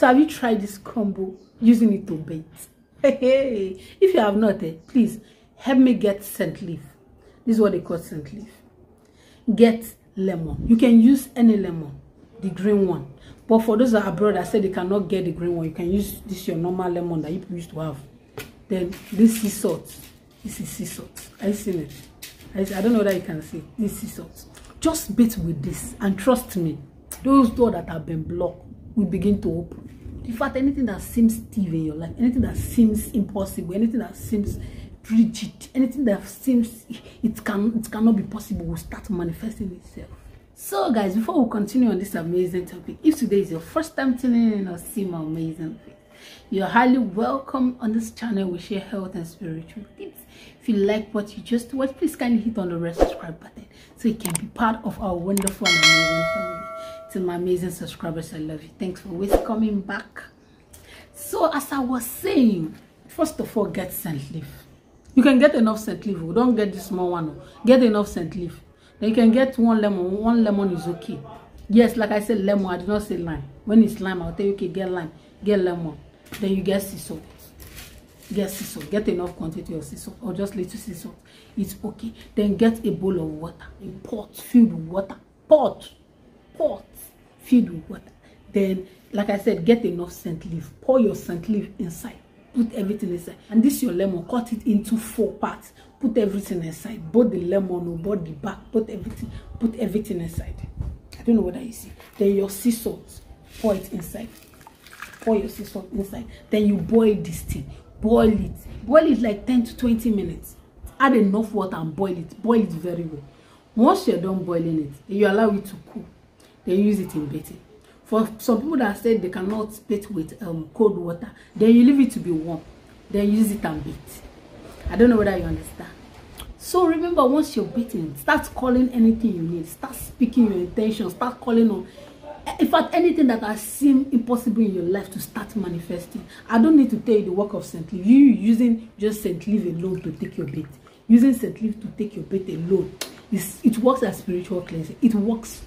So have you tried this combo using it to bait? Hey, if you have not, please help me get scent leaf. This is what they call scent leaf. Get lemon. You can use any lemon, the green one. But for those that are abroad that said they cannot get the green one, you can use this your normal lemon that you used to have. Then this sea salt. This is sea salt. I've seen it. I don't know that you can see. This sea salt. Just bait with this, and trust me, those doors that have been blocked will begin to open. In fact, anything that seems stiff in your life, anything that seems impossible, anything that seems rigid, anything that seems it cannot be possible will start manifesting itself. So guys, before we continue on this amazing topic, if today is your first time tuning in or seeing my amazing thing, you're highly welcome on this channel. We share health and spiritual tips. If you like what you just watched, please kindly hit on the red subscribe button so you can be part of our wonderful and amazing family. To my amazing subscribers, I love you. Thanks for always coming back. So as I was saying, first of all, get scentleaf. You can get enough scentleaf. We don't get the small one. Get enough scentleaf. Then you can get one lemon. One lemon is okay. Yes, like I said, lemon. I did not say lime. When it's lime, I'll tell you, okay, get lime, get lemon. Then you get sea salt. Get sea salt. Get enough quantity of sea salt, or just little sea salt. It's okay. Then get a bowl of water, a pot filled with water, pot filled with water. Then, like I said, get enough scent leaf. Pour your scent leaf inside. Put everything inside. And this your lemon. Cut it into 4 parts. Put everything inside. Both the lemon, both the back. Put everything inside. I don't know whether you see. Then your sea salt. Pour it inside. Pour your sea salt inside. Then you boil this thing. Boil it. Boil it like 10 to 20 minutes. Add enough water and boil it. Boil it very well. Once you're done boiling it, you allow it to cool. Then you use it in baiting. For some people that said they cannot bait with cold water, then you leave it to be warm. Then use it and bait. I don't know whether you understand. So remember, once you're baiting, start calling anything you need. Start speaking your intention. Start calling on. In fact, anything that has seemed impossible in your life to start manifesting. I don't need to tell you the work of scentleaf. You using just scentleaf alone to take your bait. Using scentleaf to take your bait alone. It works as spiritual cleansing. It works.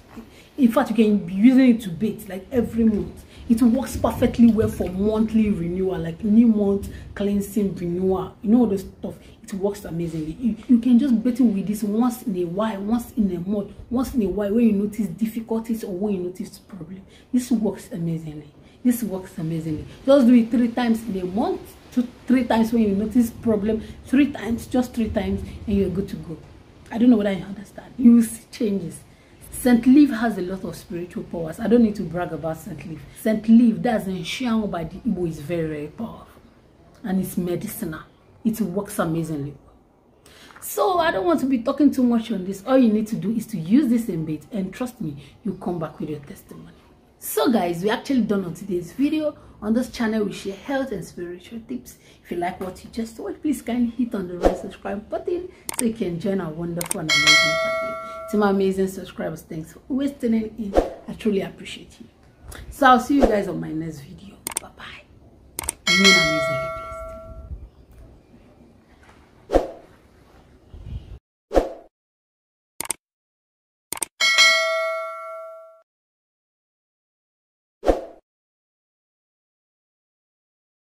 In fact, you can be using it to bait like every month. It works perfectly well for monthly renewal, like new month cleansing renewal. You know all this stuff. It works amazingly. You can just bait with this once in a while, once in a month, once in a while when you notice difficulties or when you notice problem. This works amazingly. This works amazingly. Just do it 3 times in a month, 2-3 times when you notice problem, 3 times, just 3 times, and you're good to go. I don't know whether you understand. You will see changes. Scentleaf has a lot of spiritual powers. I don't need to brag about scentleaf. Scentleaf, that's in Shiang by the Igbo, is very, very powerful. And it's medicinal. It works amazingly. So I don't want to be talking too much on this. All you need to do is to use this in bait. And trust me, you come back with your testimony. So guys, we're actually done on today's video. On this channel, we share health and spiritual tips. If you like what you just watched, please kindly hit on the right subscribe button so you can join our wonderful and amazing family. To my amazing subscribers, thanks for always tuning in. I truly appreciate you. So I'll see you guys on my next video. Bye bye.